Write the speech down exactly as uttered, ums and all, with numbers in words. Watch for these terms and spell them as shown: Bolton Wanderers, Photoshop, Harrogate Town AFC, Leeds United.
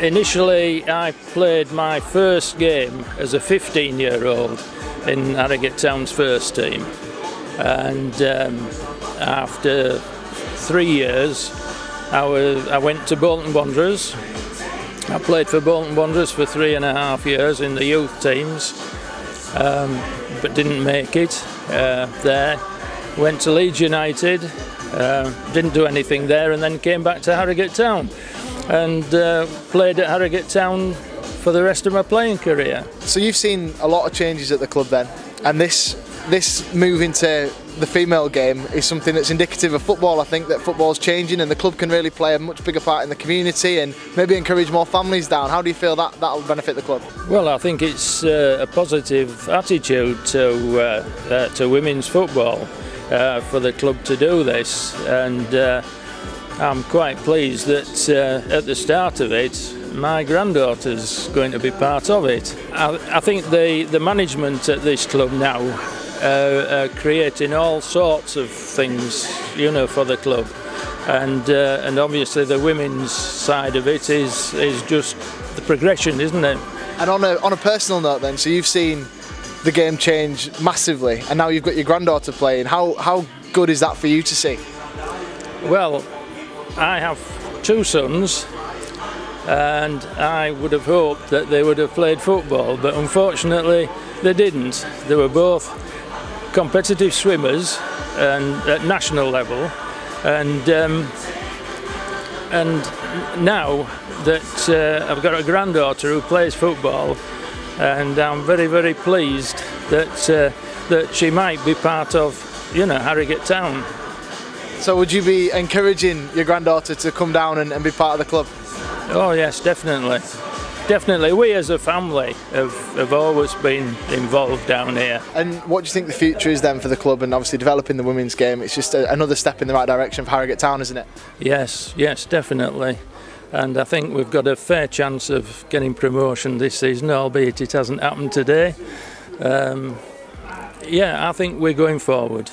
Initially, I played my first game as a fifteen-year-old in Harrogate Town's first team, and um, after three years, I, was, I went to Bolton Wanderers. I played for Bolton Wanderers for three and a half years in the youth teams, um, but didn't make it uh, there. Went to Leeds United, uh, didn't do anything there, and then came back to Harrogate Town and uh, played at Harrogate Town for the rest of my playing career. So you've seen a lot of changes at the club then, and this this move into the female game is something that's indicative of football. I think that football's changing and the club can really play a much bigger part in the community and maybe encourage more families down. How do you feel that that'll benefit the club? Well, I think it's uh, a positive attitude to, uh, uh, to women's football uh, for the club to do this, and uh, I'm quite pleased that uh, at the start of it, my granddaughter's going to be part of it. I, I think the, the management at this club now uh, are creating all sorts of things, you know, for the club, and uh, and obviously the women's side of it is is just the progression, isn't it? And on a on a personal note, then, so you've seen the game change massively, and now you've got your granddaughter playing. How how good is that for you to see? Well, I have two sons, and I would have hoped that they would have played football, but unfortunately they didn't. They were both competitive swimmers and at national level, and um, and now that uh, I've got a granddaughter who plays football, and I'm very very pleased that uh, that she might be part of, you know, Harrogate Town. So would you be encouraging your granddaughter to come down and, and be part of the club? Oh yes, definitely. Definitely. We as a family have, have always been involved down here. And what do you think the future is then for the club, and obviously developing the women's game? It's just a, another step in the right direction for Harrogate Town, isn't it? Yes, yes, definitely. And I think we've got a fair chance of getting promotion this season, albeit it hasn't happened today. Um, yeah, I think we're going forward.